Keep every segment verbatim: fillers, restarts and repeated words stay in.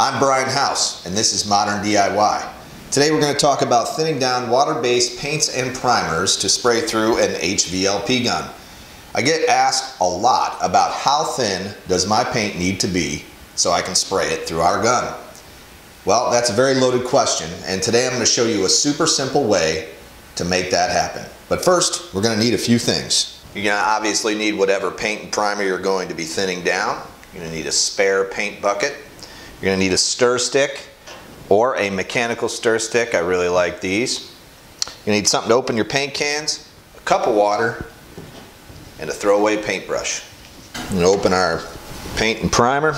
I'm Brian House, and this is Modern D I Y. Today we're going to talk about thinning down water-based paints and primers to spray through an H V L P gun. I get asked a lot about how thin does my paint need to be so I can spray it through our gun. Well, that's a very loaded question, and today I'm going to show you a super simple way to make that happen. But first, we're going to need a few things. You're going to obviously need whatever paint and primer you're going to be thinning down. You're going to need a spare paint bucket. You're going to need a stir stick or a mechanical stir stick. I really like these. You need something to open your paint cans, a cup of water, and a throwaway paintbrush. I'm going to open our paint and primer.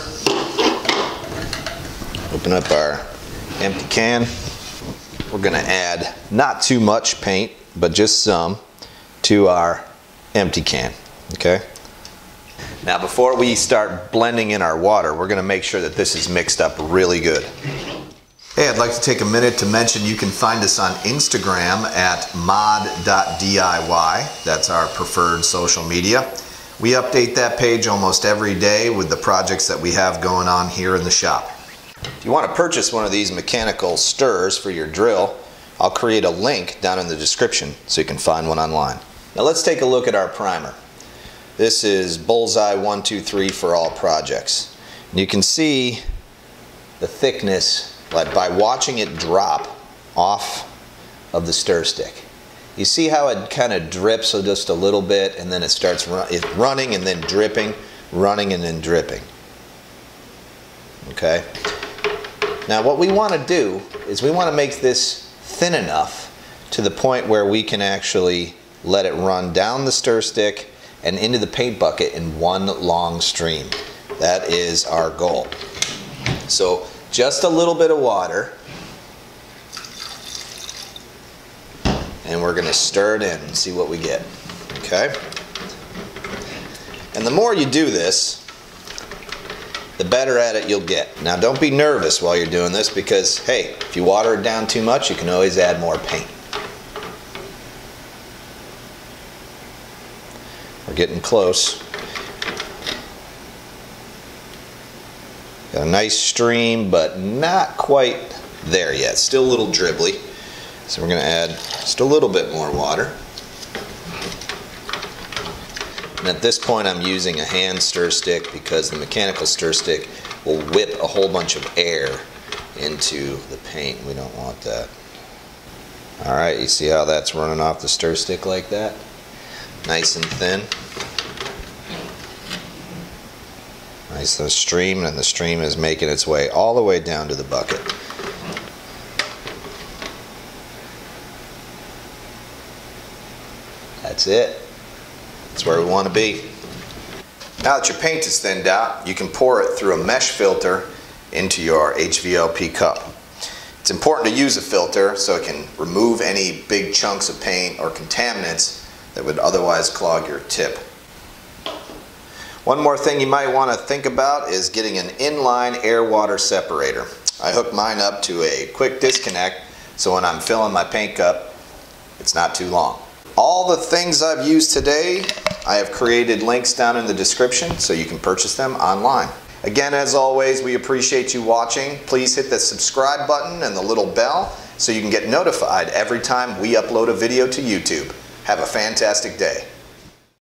Open up our empty can. We're going to add not too much paint, but just some to our empty can, okay? Now before we start blending in our water, we're gonna make sure that this is mixed up really good. Hey, I'd like to take a minute to mention you can find us on Instagram at mod dot D I Y. That's our preferred social media. We update that page almost every day with the projects that we have going on here in the shop. If you want to purchase one of these mechanical stirs for your drill, I'll create a link down in the description so you can find one online. Now let's take a look at our primer. This is Bullseye one, two, three for all projects. And you can see the thickness by watching it drop off of the stir stick. You see how it kind of drips just a little bit, and then it starts run it running and then dripping, running and then dripping. Okay. Now what we want to do is we want to make this thin enough to the point where we can actually let it run down the stir stick and into the paint bucket in one long stream. That is our goal. So just a little bit of water, and we're gonna stir it in and see what we get, okay? And the more you do this, the better at it you'll get. Now don't be nervous while you're doing this, because hey, if you water it down too much, you can always add more paint. We're getting close. Got a nice stream, but not quite there yet. Still a little dribbly. So we're going to add just a little bit more water. And at this point I'm using a hand stir stick because the mechanical stir stick will whip a whole bunch of air into the paint. We don't want that. Alright, you see how that's running off the stir stick like that? Nice and thin. Nice little stream, and the stream is making its way all the way down to the bucket. That's it. That's where we want to be. Now that your paint is thinned out, you can pour it through a mesh filter into your H V L P cup. It's important to use a filter so it can remove any big chunks of paint or contaminants that would otherwise clog your tip. One more thing you might want to think about is getting an inline air-water separator. I hook mine up to a quick disconnect so when I'm filling my paint cup, it's not too long. All the things I've used today, I have created links down in the description so you can purchase them online. Again, as always, we appreciate you watching. Please hit the subscribe button and the little bell so you can get notified every time we upload a video to YouTube. Have a fantastic day.